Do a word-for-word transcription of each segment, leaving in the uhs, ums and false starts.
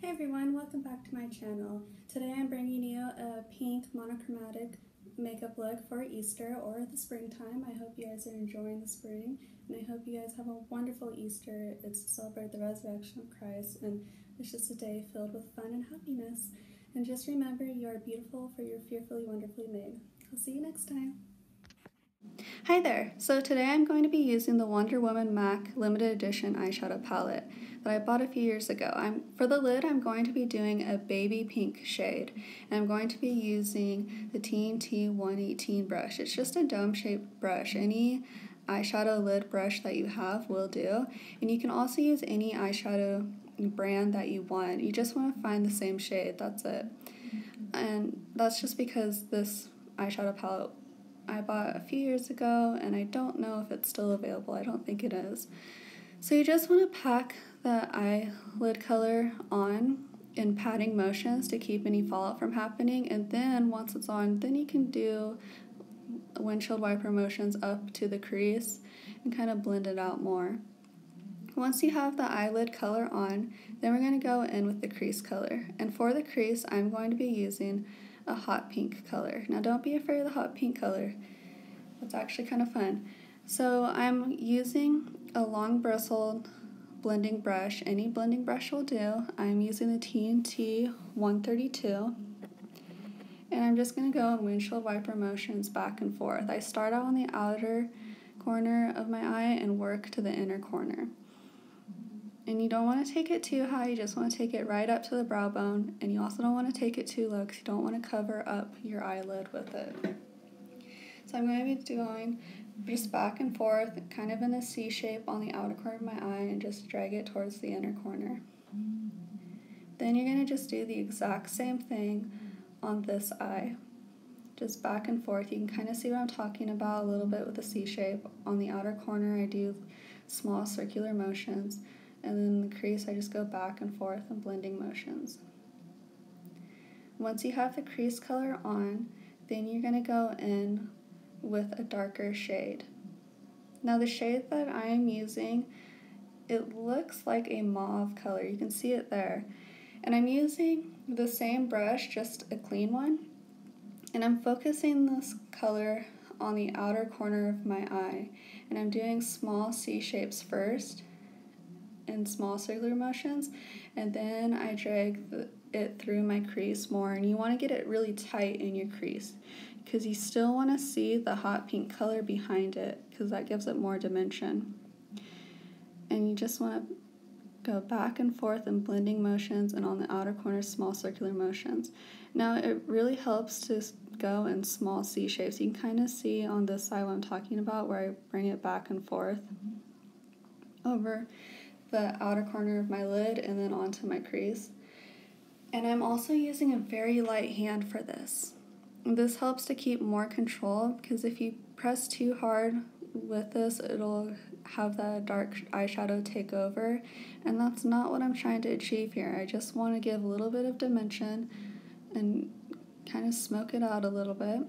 Hey everyone, welcome back to my channel. Today I'm bringing you a pink monochromatic makeup look for Easter or the springtime. I hope you guys are enjoying the spring and I hope you guys have a wonderful Easter. It's to celebrate the resurrection of Christ and it's just a day filled with fun and happiness. And just remember, you are beautiful, for you're fearfully, wonderfully made. I'll see you next time. Hi there! So today I'm going to be using the Wonder Woman M A C limited edition eyeshadow palette that I bought a few years ago. I'm, for the lid, I'm going to be doing a baby pink shade, and I'm going to be using the T N T one eighteen brush. It's just a dome-shaped brush. Any eyeshadow lid brush that you have will do, and you can also use any eyeshadow brand that you want. You just want to find the same shade, that's it. And that's just because this eyeshadow palette I bought a few years ago and I don't know if it's still available. I don't think it is. So you just want to pack the eyelid color on in patting motions to keep any fallout from happening, and then once it's on, then you can do windshield wiper motions up to the crease and kind of blend it out more. Once you have the eyelid color on, then we're going to go in with the crease color. And for the crease, I'm going to be using a hot pink color. Now don't be afraid of the hot pink color. It's actually kind of fun. So I'm using a long bristled blending brush. Any blending brush will do. I'm using the T N T one thirty-two. And I'm just going to go in windshield wiper motions back and forth. I start out on the outer corner of my eye and work to the inner corner. And you don't want to take it too high, you just want to take it right up to the brow bone, and you also don't want to take it too low because you don't want to cover up your eyelid with it. So I'm going to be doing just back and forth, kind of in a C shape on the outer corner of my eye, and just drag it towards the inner corner. Then you're going to just do the exact same thing on this eye. Just back and forth. You can kind of see what I'm talking about a little bit with the C shape. On the outer corner I do small circular motions. And then the crease, I just go back and forth in blending motions. Once you have the crease color on, then you're going to go in with a darker shade. Now the shade that I am using, it looks like a mauve color. You can see it there. And I'm using the same brush, just a clean one. And I'm focusing this color on the outer corner of my eye. And I'm doing small C shapes first, in small circular motions, and then I drag the, it through my crease more, and you want to get it really tight in your crease because you still want to see the hot pink color behind it because that gives it more dimension. And you just want to go back and forth in blending motions, and on the outer corner small circular motions. Now it really helps to go in small C shapes. You can kind of see on this side what I'm talking about where I bring it back and forth over the outer corner of my lid and then onto my crease. And I'm also using a very light hand for this. This helps to keep more control because if you press too hard with this, it'll have that dark eyeshadow take over, and that's not what I'm trying to achieve here. I just want to give a little bit of dimension and kind of smoke it out a little bit.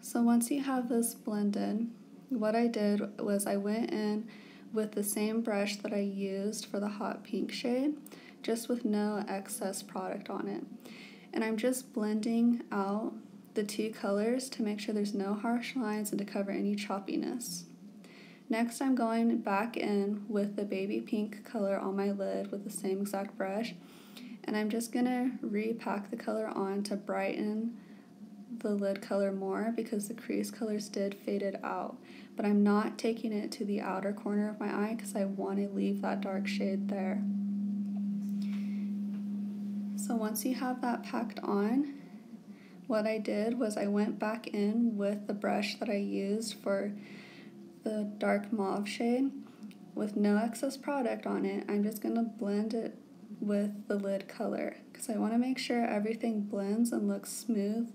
So once you have this blended, what I did was I went in with the same brush that I used for the hot pink shade, just with no excess product on it. And I'm just blending out the two colors to make sure there's no harsh lines and to cover any choppiness. Next, I'm going back in with the baby pink color on my lid with the same exact brush, and I'm just gonna repack the color on to brighten the lid color more because the crease colors did fade it out, but I'm not taking it to the outer corner of my eye because I want to leave that dark shade there. So once you have that packed on, what I did was I went back in with the brush that I used for the dark mauve shade with no excess product on it. I'm just going to blend it with the lid color because I want to make sure everything blends and looks smooth,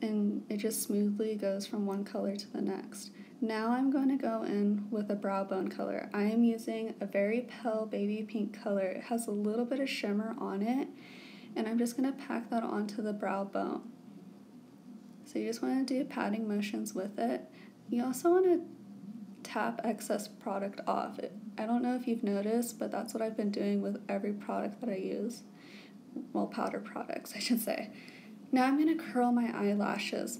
and it just smoothly goes from one color to the next. Now I'm going to go in with a brow bone color. I am using a very pale baby pink color. It has a little bit of shimmer on it, and I'm just going to pack that onto the brow bone. So you just want to do patting motions with it. You also want to tap excess product off. It I don't know if you've noticed, but that's what I've been doing with every product that I use. Well, powder products, I should say. Now I'm going to curl my eyelashes.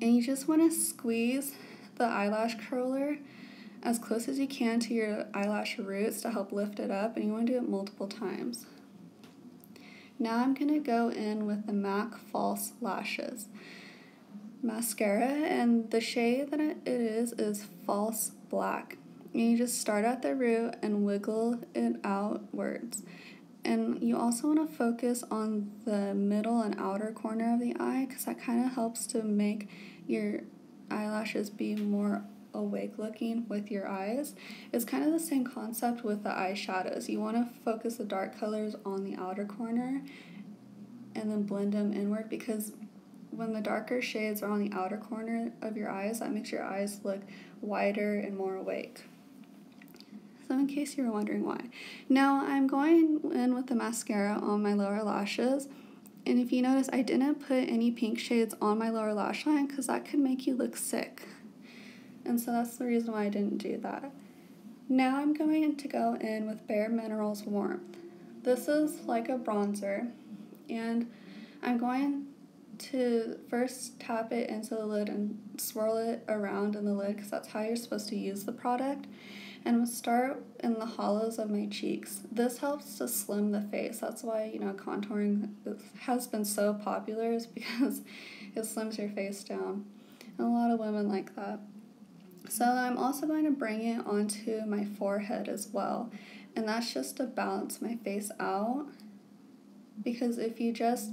And you just want to squeeze the eyelash curler as close as you can to your eyelash roots to help lift it up, and you want to do it multiple times. Now I'm going to go in with the MAC False Lashes mascara, and the shade that it is is False Black. And you just start at the root and wiggle it outwards. And you also want to focus on the middle and outer corner of the eye, because that kind of helps to make your eyelashes be more awake looking with your eyes. It's kind of the same concept with the eyeshadows. You want to focus the dark colors on the outer corner and then blend them inward, because when the darker shades are on the outer corner of your eyes, that makes your eyes look wider and more awake. So in case you were wondering why. Now I'm going in with the mascara on my lower lashes. And if you notice, I didn't put any pink shades on my lower lash line because that could make you look sick. And so that's the reason why I didn't do that. Now I'm going to go in with Bare Minerals Warmth. This is like a bronzer, and I'm going to first tap it into the lid and swirl it around in the lid, because that's how you're supposed to use the product. And we'll start in the hollows of my cheeks. This helps to slim the face. That's why, you know, contouring has been so popular, is because it slims your face down. And a lot of women like that. So I'm also going to bring it onto my forehead as well. And that's just to balance my face out, because if you just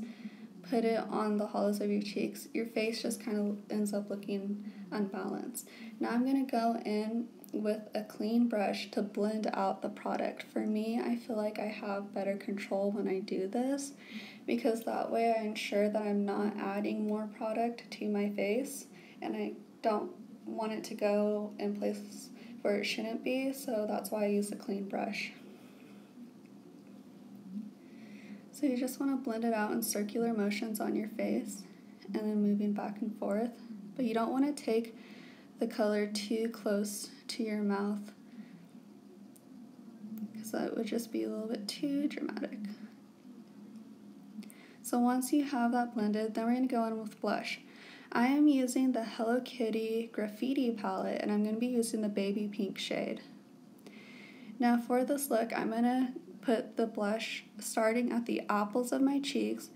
put it on the hollows of your cheeks, your face just kind of ends up looking unbalanced. Now I'm going to go in with a clean brush to blend out the product. For me, I feel like I have better control when I do this, because that way I ensure that I'm not adding more product to my face, and I don't want it to go in places where it shouldn't be, so that's why I use a clean brush. So you just want to blend it out in circular motions on your face and then moving back and forth, but you don't want to take the color too close to your mouth, because that would just be a little bit too dramatic. So once you have that blended, then we're going to go in with blush. I am using the Hello Kitty Graffiti palette, and I'm going to be using the baby pink shade. Now for this look, I'm going to put the blush starting at the apples of my cheeks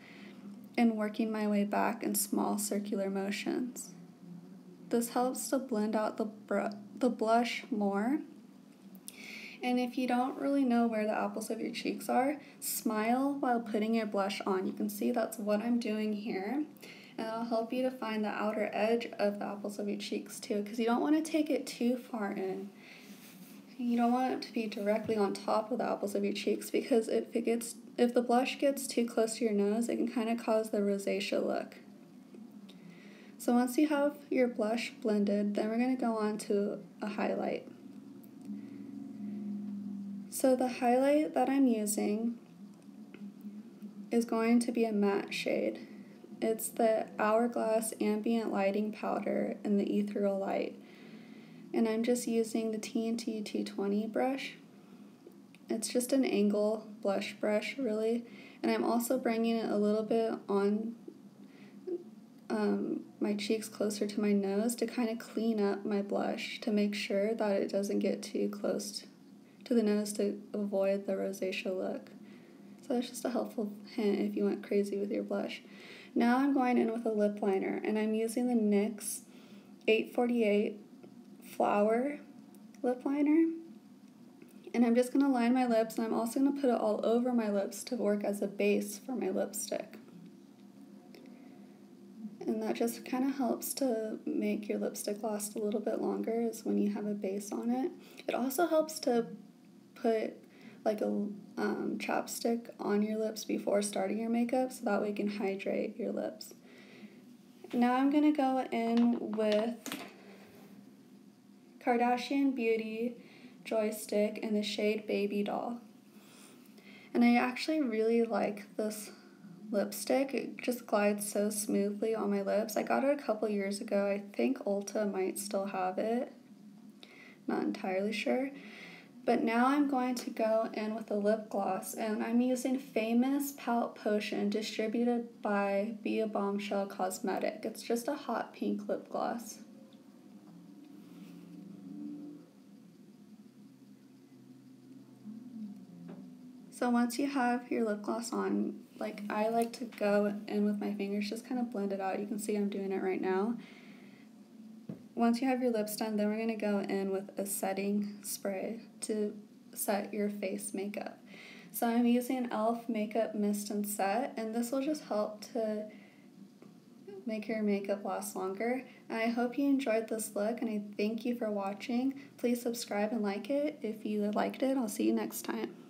and working my way back in small circular motions. This helps to blend out the, br the blush more. And if you don't really know where the apples of your cheeks are, smile while putting your blush on. You can see that's what I'm doing here. And it'll help you to find the outer edge of the apples of your cheeks too, because you don't want to take it too far in. You don't want it to be directly on top of the apples of your cheeks, because if, it gets, if the blush gets too close to your nose, it can kind of cause the rosacea look. So once you have your blush blended, then we're going to go on to a highlight. So the highlight that I'm using is going to be a matte shade. It's the Hourglass Ambient Lighting Powder in the Ethereal Light. And I'm just using the T N T T twenty brush. It's just an angle blush brush, really. And I'm also bringing it a little bit on um, my cheeks closer to my nose to kind of clean up my blush, to make sure that it doesn't get too close to the nose to avoid the rosacea look. So that's just a helpful hint if you went crazy with your blush. Now I'm going in with a lip liner, and I'm using the NYX eight forty-eight flower lip liner, and I'm just going to line my lips, and I'm also going to put it all over my lips to work as a base for my lipstick. And that just kind of helps to make your lipstick last a little bit longer, is when you have a base on it. It also helps to put like a um, chapstick on your lips before starting your makeup, so that way you can hydrate your lips. Now I'm going to go in with Kardashian Beauty Joystick in the shade Baby Doll. And I actually really like this lipstick. It just glides so smoothly on my lips. I got it a couple years ago. I think Ulta might still have it. Not entirely sure. But now I'm going to go in with a lip gloss, and I'm using Famous Pout Potion distributed by Be a Bombshell Cosmetic. It's just a hot pink lip gloss. So once you have your lip gloss on, like I like to go in with my fingers, just kind of blend it out. You can see I'm doing it right now. Once you have your lips done, then we're going to go in with a setting spray to set your face makeup. So I'm using E L F Makeup Mist and Set, and this will just help to make your makeup last longer. And I hope you enjoyed this look, and I thank you for watching. Please subscribe and like it if you liked it. I'll see you next time.